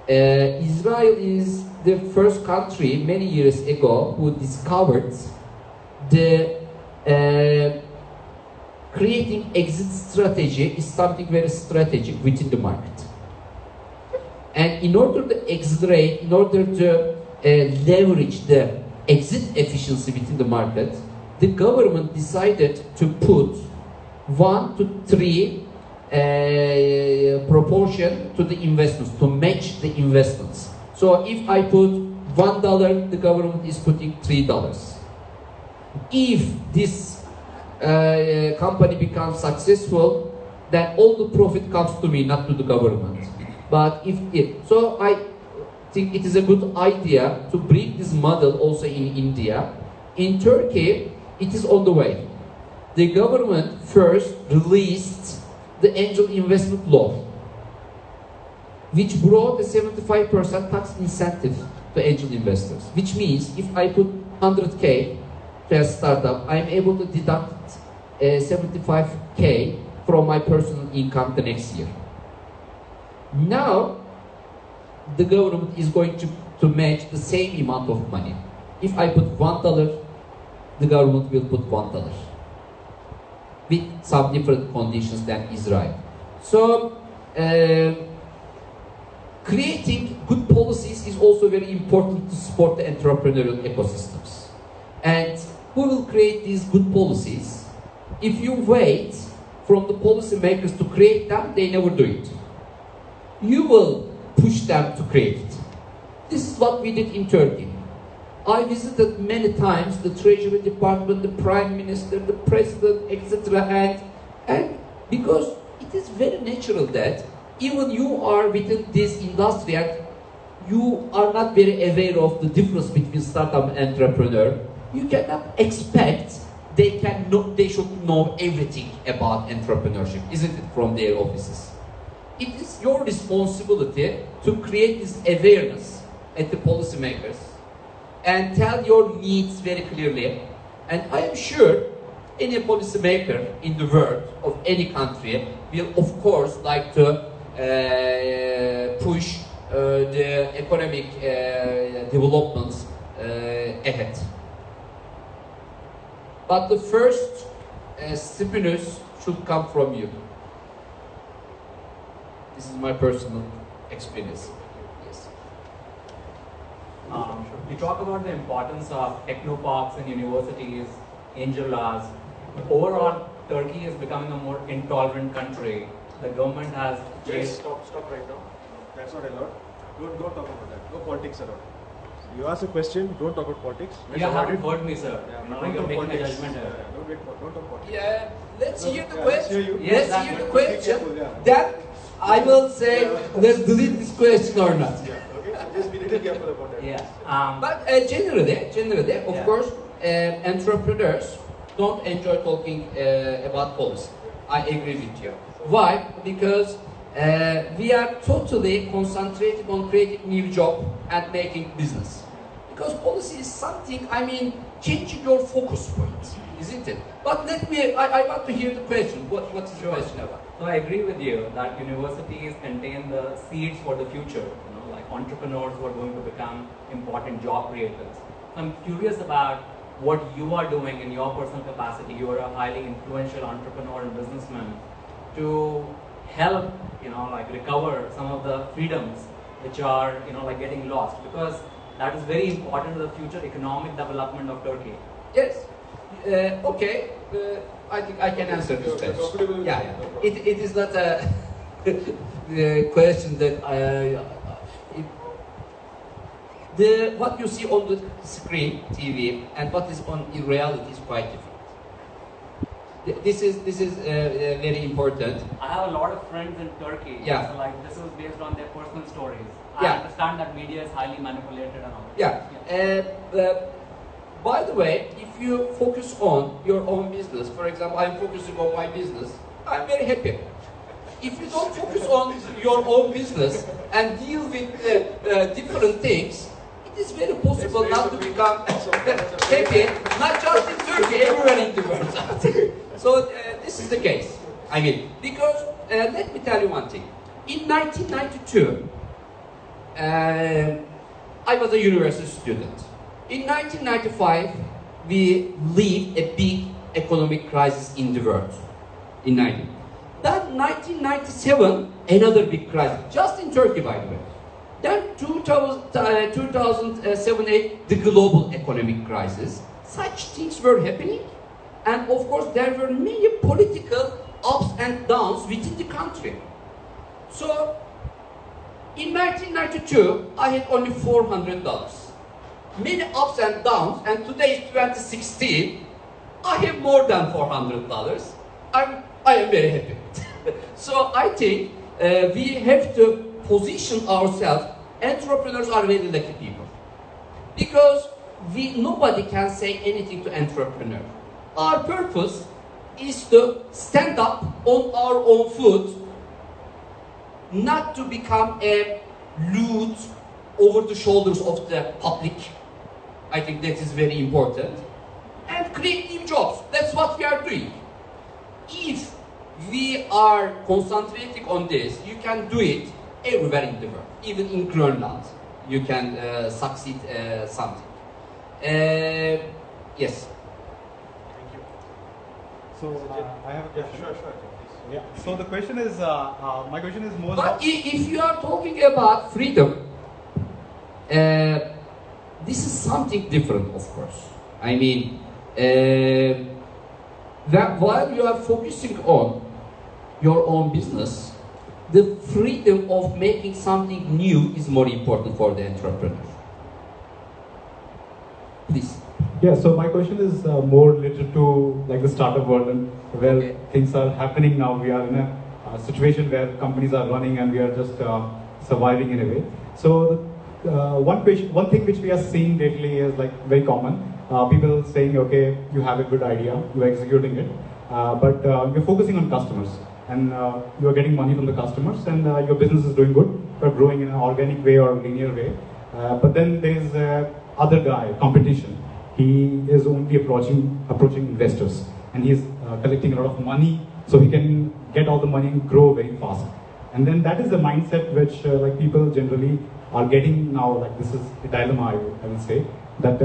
Israel is the first country many years ago who discovered the creating exit strategy is something very strategic within the market. And in order to accelerate, in order to leverage the exit efficiency within the market, the government decided to put 1 to 3 proportion to the investments, to match the investments. So if I put $1, the government is putting $3. If this company becomes successful, then all the profit comes to me, not to the government. But if it, so I think it is a good idea to bring this model also in India. In Turkey, it is on the way. The government first released the angel investment law, which brought a 75% tax incentive to angel investors, which means if I put 100K to a startup, I'm able to deduct 75K from my personal income the next year. Now, the government is going to match the same amount of money. If I put $1, the government will put $1 with some different conditions than Israel. So, creating good policies is also very important to support the entrepreneurial ecosystems. And who will create these good policies? If you wait from the policymakers to create them, they never do it. You will push them to create it. This is what we did in Turkey. I visited many times the Treasury Department, the Prime Minister, the President, etc. And because it is very natural that even you are within this industry and you are not very aware of the difference between startup and entrepreneur, you cannot expect they should know everything about entrepreneurship, isn't it, from their offices? It is your responsibility to create this awareness at the policymakers and tell your needs very clearly. And I am sure any policymaker in the world of any country will, of course, like to push the economic developments ahead. But the first stimulus should come from you. This is my personal experience. Yes. You talk about the importance of technoparks and universities, angel hours. Overall, Turkey is becoming a more intolerant country. The government has... Yes, stop right now. That's not allowed. Don't talk about that. No politics allowed. You ask a question, don't talk about politics. You haven't heard me, sir. Yeah, now you're making a judgment. Don't talk politics. Yeah, let's hear the question. Yes, let's hear the question. Then I will say, let's delete this question or not. Yeah, okay, so just be little careful about that. Yeah. But generally, of course, entrepreneurs don't enjoy talking about policy. I agree with you. Why? Because we are totally concentrated on creating new job and making business. Because policy is something, I mean, changing your focus point, isn't it? But let me, I want to hear the question. What is your question about? So I agree with you that universities contain the seeds for the future, like entrepreneurs who are going to become important job creators. I'm curious about what you are doing in your personal capacity. You are a highly influential entrepreneur and businessman to help, recover some of the freedoms which are, getting lost, because that is very important to the future economic development of Turkey. Yes. Okay. I think I can answer this question. Yeah. It is not a question that what you see on the screen, TV, and what is on in reality is quite different. This is very important. I have a lot of friends in Turkey. Yeah. So this is based on their personal stories. I understand that media is highly manipulated and all. Yeah. By the way, if you focus on your own business, for example, I'm focusing on my business, I'm very happy. If you don't focus on your own business and deal with different things, it is very possible not to become happy, not just in Turkey, everywhere in the world. So this is the case. I mean, because let me tell you one thing. In 1992, I was a university student. In 1995, we lived a big economic crisis in the world. In 1995. Then 1997, another big crisis, just in Turkey, by the way. Then 2007-8, the global economic crisis. Such things were happening, and of course there were many political ups and downs within the country. So, in 1992, I had only $400. Many ups and downs, and today is 2016, I have more than $400. I am very happy. So I think we have to position ourselves. Entrepreneurs are very lucky people, because nobody can say anything to entrepreneur. Our purpose is to stand up on our own foot, not to become a loot over the shoulders of the public. I think that is very important. And create new jobs. That's what we are doing. If we are concentrating on this, you can do it everywhere in the world. Even in Greenland, you can succeed something. Yes. Thank you. So I have a question. Yeah, sure. Yeah. So the question is, my question is more. But if you are talking about freedom, this is something different, of course. I mean. That while you are focusing on your own business, the freedom of making something new is more important for the entrepreneur. Please. Yeah, so my question is more related to like the startup world, and where things are happening now. We are in a situation where companies are running and we are just surviving in a way. So one thing which we are seeing lately is like very common. People saying, okay, you have a good idea, you're executing it, but you're focusing on customers, and you're getting money from the customers, and your business is doing good, but growing in an organic way or linear way. But then there's other guy, competition. He is only approaching investors, and he's collecting a lot of money, so he can get all the money and grow very fast. And then that is the mindset which like people generally are getting now. Like this is a dilemma, I would say, that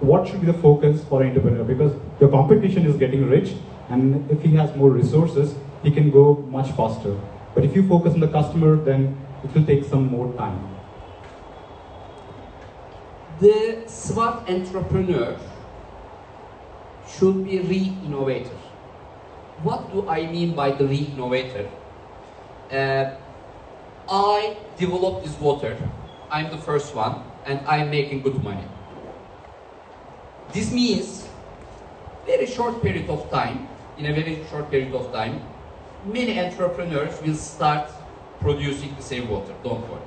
what should be the focus for an entrepreneur? Because your competition is getting rich, and if he has more resources, he can go much faster. But if you focus on the customer, then it will take some more time. The smart entrepreneur should be re-innovator. What do I mean by the re-innovator? I developed this water. I'm the first one, and I'm making good money. This means very short period of time, in a very short period of time, many entrepreneurs will start producing the same water, don't worry.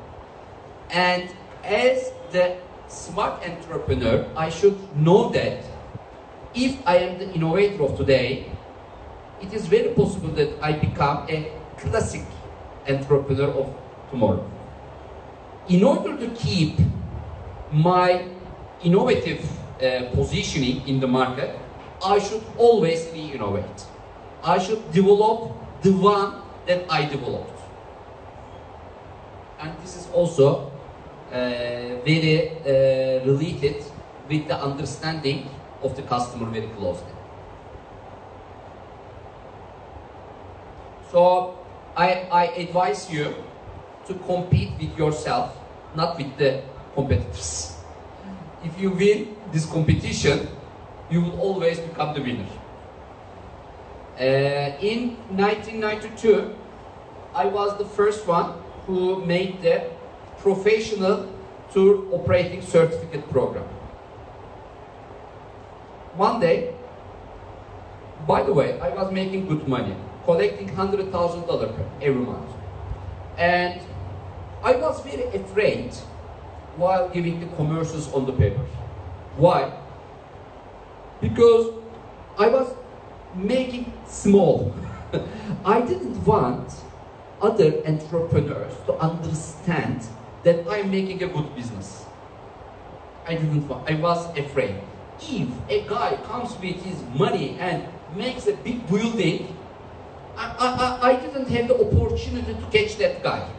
And as the smart entrepreneur, I should know that if I am the innovator of today, it is very possible that I become a classic entrepreneur of tomorrow. In order to keep my innovative positioning in the market, I should always re-innovate. I should develop the one that I developed. And this is also very related with the understanding of the customer very closely. So I advise you to compete with yourself, not with the competitors. If you win this competition, you will always become the winner. In 1992, I was the first one who made the professional tour operating certificate program. One day, by the way, I was making good money, collecting $100,000 every month. And I was very afraid while giving the commercials on the paper. Why? because I was making small. I didn't want other entrepreneurs to understand that I'm making a good business. I didn't want, I was afraid. If a guy comes with his money and makes a big building, I didn't have the opportunity to catch that guy.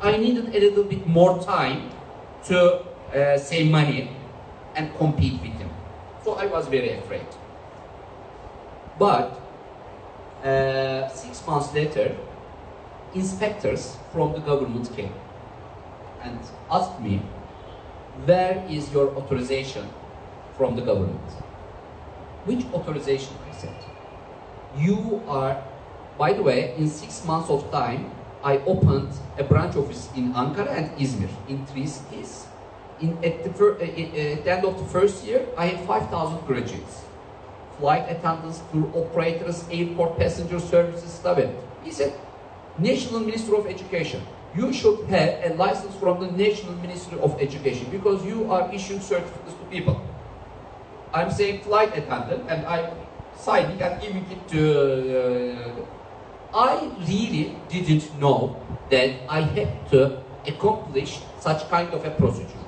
I needed a little bit more time to save money and compete with him. So I was very afraid. But 6 months later, inspectors from the government came and asked me, where is your authorization from the government? Which authorization? I said. You are, by the way, in 6 months of time, I opened a branch office in Ankara and Izmir, in three cities. At the end of the first year, I had 5,000 graduates. Flight attendants, tour operators, airport passenger services, stuff. He said, National Ministry of Education, you should have a license from the National Ministry of Education because you are issuing certificates to people. I'm saying flight attendant and I'm signing and giving it to... I really didn't know that I had to accomplish such kind of a procedure.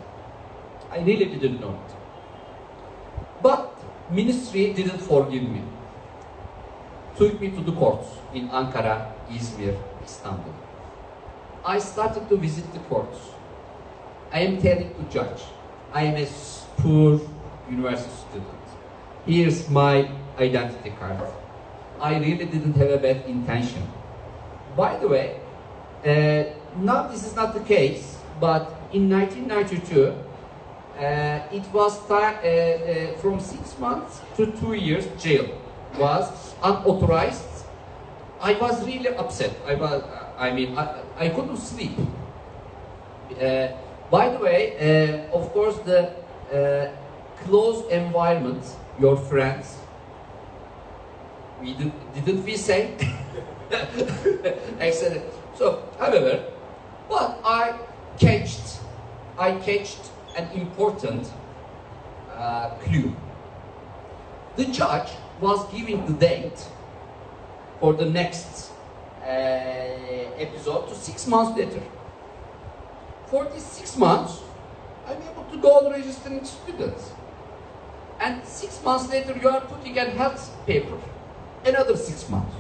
I really didn't know it. But ministry didn't forgive me. Took me to the courts in Ankara, Izmir, Istanbul. I started to visit the courts. I am telling the judge, I am a poor university student. Here's my identity card. I really didn't have a bad intention. By the way, now this is not the case, but in 1992, it was from 6 months to 2 years jail. Was unauthorized. I was really upset. I couldn't sleep. By the way, of course, the close environment, your friends, we didn't we say? Excellent. So, however, what I catched an important clue. The judge was giving the date for the next episode to 6 months later. For these 6 months, I'm able to go on registering students. And 6 months later, you are putting a health paper. Another 6 months.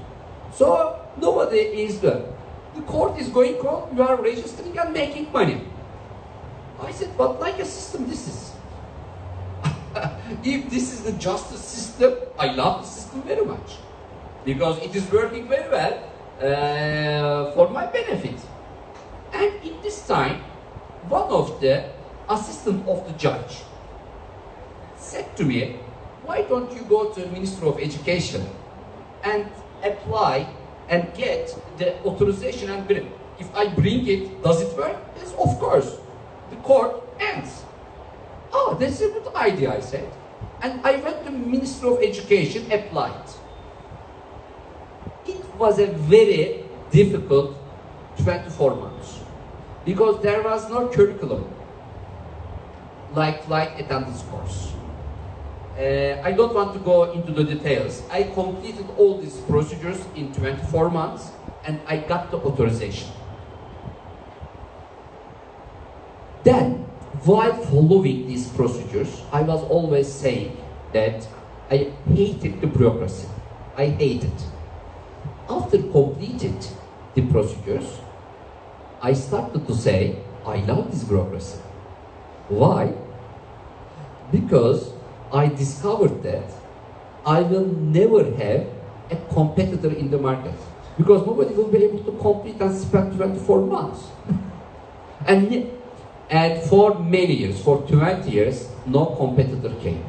So nobody is there. The court is going on, you are registering and making money. I said, but like a system this is. If this is the justice system, I love the system very much. Because it is working very well for my benefit. And in this time, one of the assistants of the judge said to me, why don't you go to the Ministry of Education and apply and get the authorization and bring it. If I bring it, does it work? Yes, of course. The court ends. Oh, that's a good idea, I said. And I went to the Ministry of Education, applied. It was a very difficult 24 months because there was no curriculum like flight attendance course. I don't want to go into the details. I completed all these procedures in 24 months and I got the authorization. Then, while following these procedures, I was always saying that I hated the bureaucracy. I hated. After completed the procedures, I started to say, I love this bureaucracy. Why? Because I discovered that I will never have a competitor in the market because nobody will be able to compete and spend 24 months. and for many years, for 20 years, no competitor came.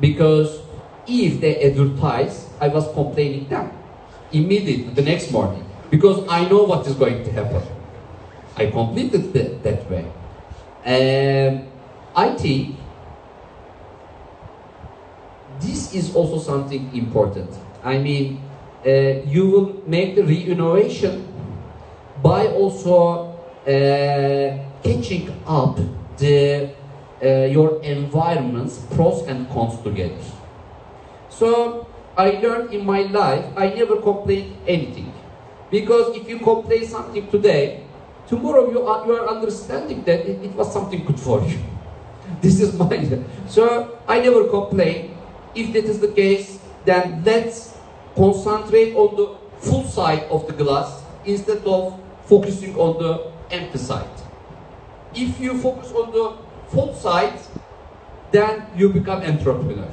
Because if they advertise, I was complaining them immediately the next morning because I know what is going to happen. I completed that way. I think this is also something important. I mean, you will make the re-innovation by also catching up your environment's pros and cons together. So I learned in my life, I never complain anything. Because if you complain something today, tomorrow you are understanding that it was something good for you. This is mine. So I never complain. If that is the case, then let's concentrate on the full side of the glass instead of focusing on the empty side. If you focus on the full side, then you become entrepreneur.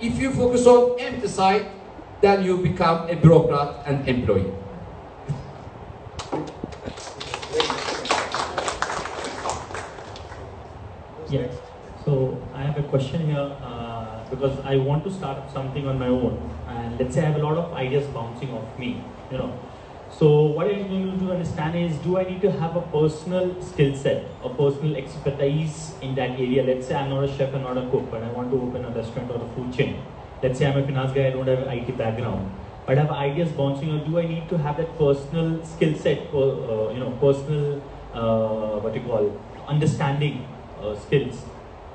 If you focus on empty side, then you become a bureaucrat and employee. Yes. So I have a question here because I want to start up something on my own, and let's say I have a lot of ideas bouncing off me, you know. So what I need to understand is, do I need to have a personal skill set or personal expertise in that area? Let's say I'm not a chef and not a cook, but I want to open a restaurant or a food chain. Let's say I'm a finance guy, I don't have an IT background, but I have ideas bouncing. Or do I need to have that personal skill set, or you know, personal understanding skills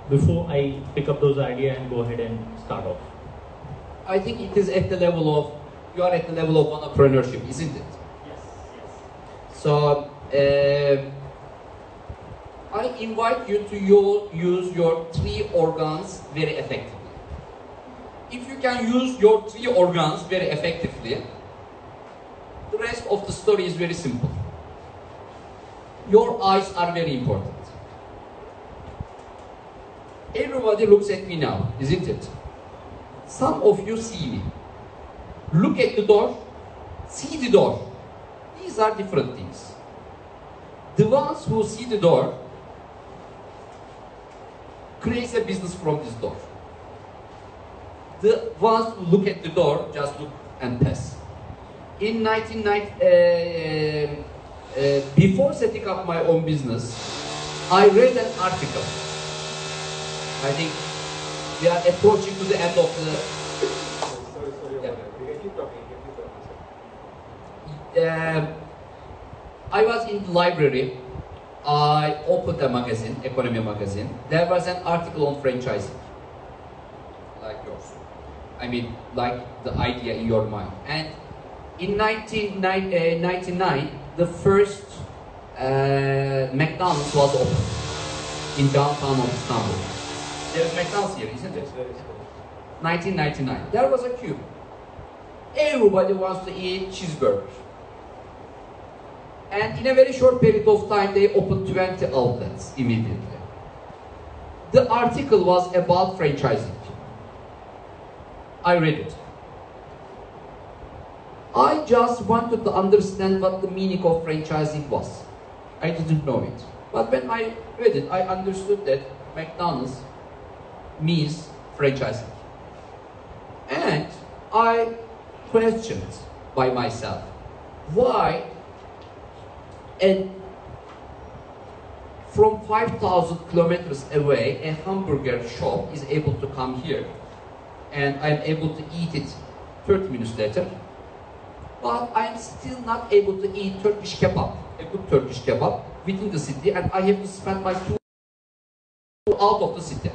before I pick up those ideas and go ahead and start off? I think it is at the level of entrepreneurship, isn't it? So I invite you to use your three organs very effectively. If you can use your three organs very effectively, the rest of the story is very simple. Your eyes are very important. Everybody looks at me now, isn't it? Some of you see me. Look at the door, see the door. These are different things. The ones who see the door creates a business from this door. The ones who look at the door just look and pass. In 1990, before setting up my own business, I read an article. I think we are approaching to the end of the. Sorry. You can keep talking. I was in the library, I opened a magazine, economy magazine. There was an article on franchising, like yours. I mean, like the idea in your mind. And in 1999, the first McDonald's was opened in downtown of Istanbul. There's McDonald's here, isn't it? 1999. There was a queue. Everybody wants to eat cheeseburgers. And in a very short period of time, they opened 20 outlets immediately. The article was about franchising. I read it. I just wanted to understand what the meaning of franchising was. I didn't know it. But when I read it, I understood that McDonald's means franchising. And I questioned by myself, why and from 5,000 kilometers away, a hamburger shop is able to come here and I'm able to eat it 30 minutes later. But I'm still not able to eat Turkish kebab, a good Turkish kebab within the city, and I have to spend my 2 hours out of the city.